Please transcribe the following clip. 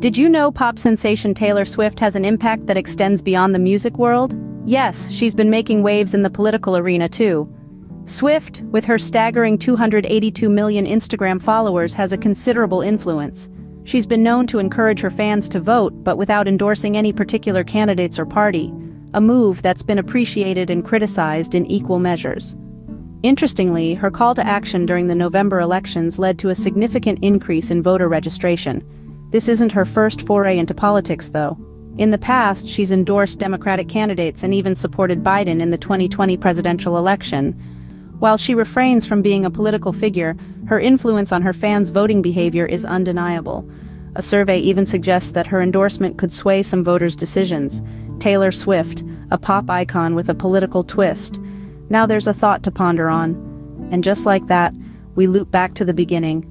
Did you know pop sensation Taylor Swift has an impact that extends beyond the music world? Yes, she's been making waves in the political arena too. Swift, with her staggering 282 million Instagram followers, has a considerable influence. She's been known to encourage her fans to vote, but without endorsing any particular candidates or party, a move that's been appreciated and criticized in equal measures. Interestingly, her call to action during the November elections led to a significant increase in voter registration. This isn't her first foray into politics, though. In the past, she's endorsed Democratic candidates and even supported Biden in the 2020 presidential election. While she refrains from being a political figure, her influence on her fans' voting behavior is undeniable. A survey even suggests that her endorsement could sway some voters' decisions. Taylor Swift, a pop icon with a political twist. Now there's a thought to ponder on. And just like that, we loop back to the beginning.